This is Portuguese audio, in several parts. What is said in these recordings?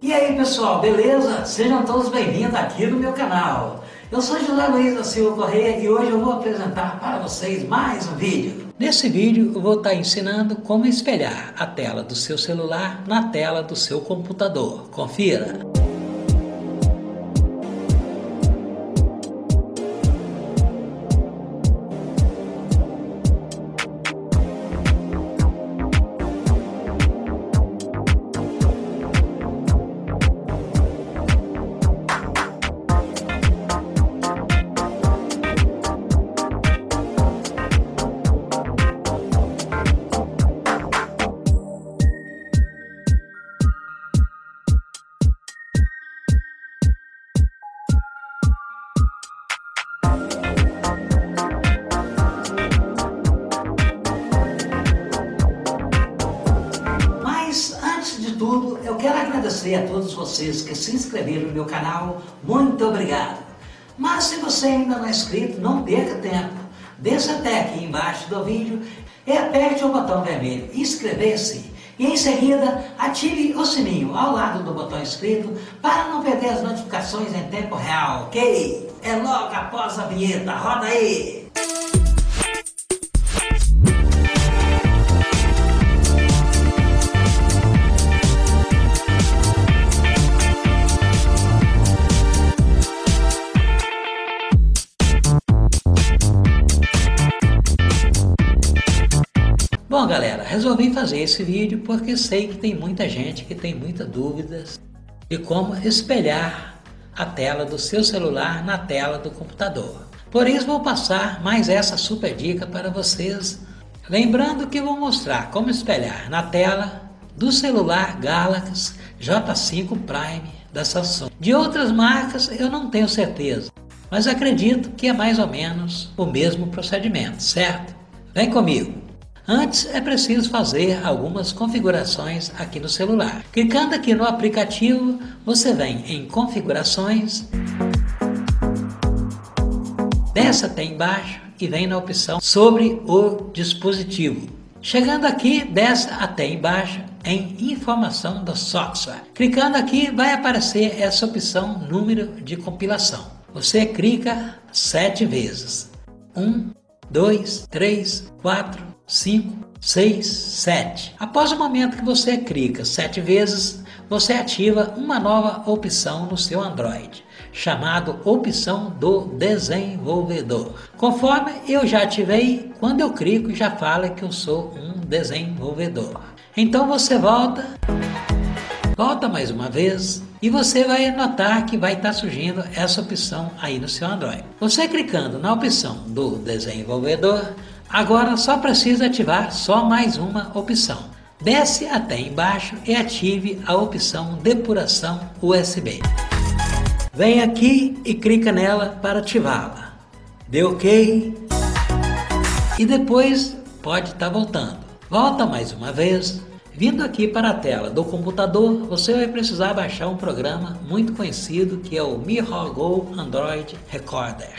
E aí pessoal, beleza? Sejam todos bem-vindos aqui no meu canal. Eu sou José Luiz da Silva Correia e hoje eu vou apresentar para vocês mais um vídeo. Nesse vídeo eu vou estar ensinando como espelhar a tela do seu celular na tela do seu computador. Confira! Tudo, eu quero agradecer a todos vocês que se inscreveram no meu canal, muito obrigado! Mas se você ainda não é inscrito, não perca tempo, desça até aqui embaixo do vídeo e aperte o botão vermelho inscrever-se e em seguida ative o sininho ao lado do botão inscrito para não perder as notificações em tempo real, ok? É logo após a vinheta, roda aí! Bom galera, resolvi fazer esse vídeo porque sei que tem muita gente que tem muitas dúvidas de como espelhar a tela do seu celular na tela do computador. Por isso vou passar mais essa super dica para vocês, lembrando que vou mostrar como espelhar na tela do celular Galaxy J5 Prime da Samsung. De outras marcas eu não tenho certeza, mas acredito que é mais ou menos o mesmo procedimento, certo? Vem comigo! Antes é preciso fazer algumas configurações aqui no celular. Clicando aqui no aplicativo, você vem em configurações, desce até embaixo e vem na opção sobre o dispositivo. Chegando aqui, desce até embaixo em informação do software. Clicando aqui vai aparecer essa opção número de compilação. Você clica 7 vezes. 1, 2, 3, 4, 5, 6, 7. Após o momento que você clica 7 vezes, você ativa uma nova opção no seu Android, chamado opção do desenvolvedor. Conforme eu já ativei, quando eu clico já fala que eu sou um desenvolvedor. Então você volta mais uma vez e você vai notar que vai estar surgindo essa opção aí no seu Android. Você clicando na opção do desenvolvedor, agora só precisa ativar só mais uma opção. Desce até embaixo e ative a opção depuração USB. Vem aqui e clica nela para ativá-la. Dê OK. E depois pode estar voltando. Volta mais uma vez. Vindo aqui para a tela do computador, você vai precisar baixar um programa muito conhecido que é o MiHoGo Android Recorder.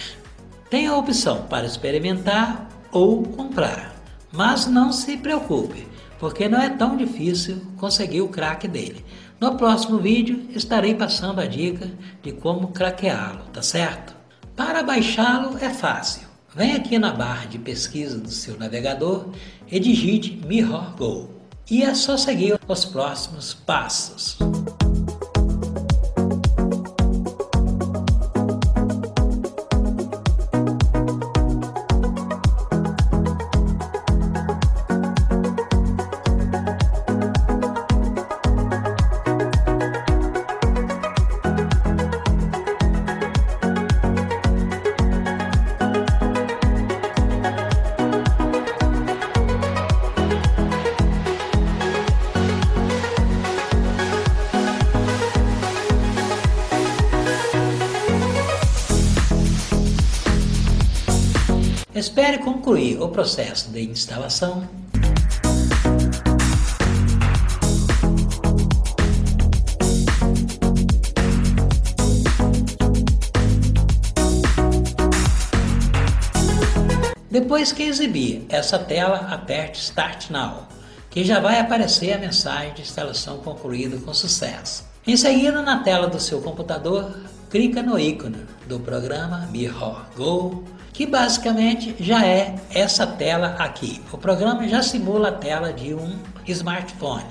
Tem a opção para experimentar ou comprar, mas não se preocupe, porque não é tão difícil conseguir o crack dele. No próximo vídeo estarei passando a dica de como craqueá-lo, tá certo? Para baixá-lo é fácil, vem aqui na barra de pesquisa do seu navegador e digite MirrorGo e é só seguir os próximos passos. Espere concluir o processo de instalação. Depois que exibir essa tela, aperte Start Now, que já vai aparecer a mensagem de instalação concluída com sucesso. Em seguida, na tela do seu computador, clica no ícone do programa MirrorGo, que basicamente já é essa tela aqui. O programa já simula a tela de um smartphone.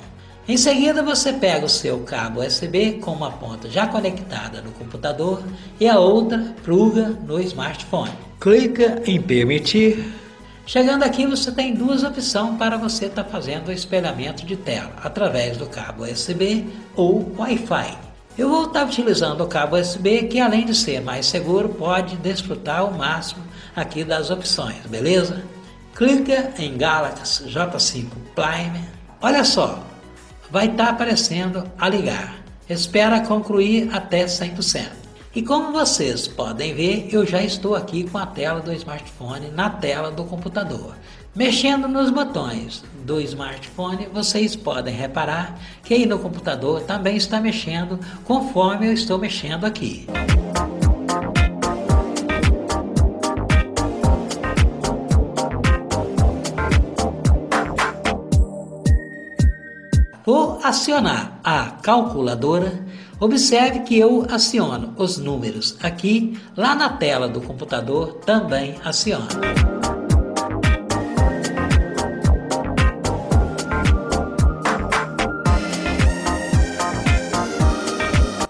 Em seguida, você pega o seu cabo USB com uma ponta já conectada no computador e a outra pluga no smartphone. Clica em permitir. Chegando aqui, você tem duas opções para você estar fazendo o espelhamento de tela, através do cabo USB ou Wi-Fi. Eu vou estar utilizando o cabo USB, que além de ser mais seguro, pode desfrutar ao máximo aqui das opções, beleza? Clica em Galaxy J5 Prime. Olha só! Vai estar aparecendo a ligar, espera concluir até 100%. E como vocês podem ver, eu já estou aqui com a tela do smartphone na tela do computador. Mexendo nos botões do smartphone, vocês podem reparar que aí no computador também está mexendo conforme eu estou mexendo aqui. Vou acionar a calculadora. Observe que eu aciono os números aqui, lá na tela do computador também aciono.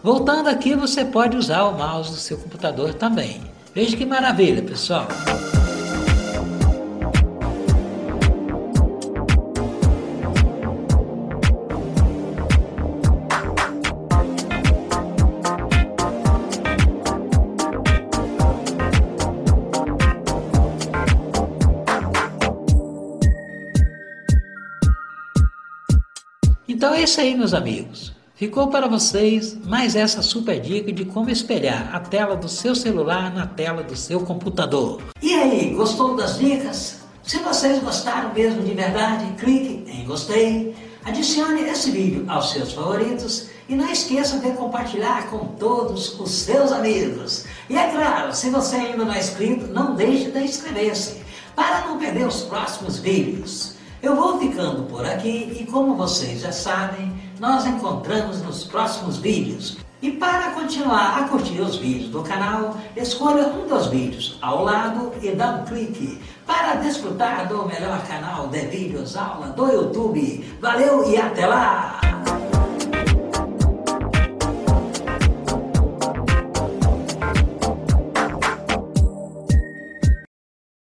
Voltando aqui, você pode usar o mouse do seu computador também. Veja que maravilha, pessoal! Então é isso aí, meus amigos. Ficou para vocês mais essa super dica de como espelhar a tela do seu celular na tela do seu computador. E aí, gostou das dicas? Se vocês gostaram mesmo de verdade, clique em gostei, adicione esse vídeo aos seus favoritos e não esqueça de compartilhar com todos os seus amigos. E é claro, se você ainda não é inscrito, não deixe de inscrever-se para não perder os próximos vídeos. Eu vou ficando por aqui e, como vocês já sabem, nós encontramos nos próximos vídeos. E para continuar a curtir os vídeos do canal, escolha um dos vídeos ao lado e dá um clique para desfrutar do melhor canal de vídeos aula do YouTube. Valeu e até lá!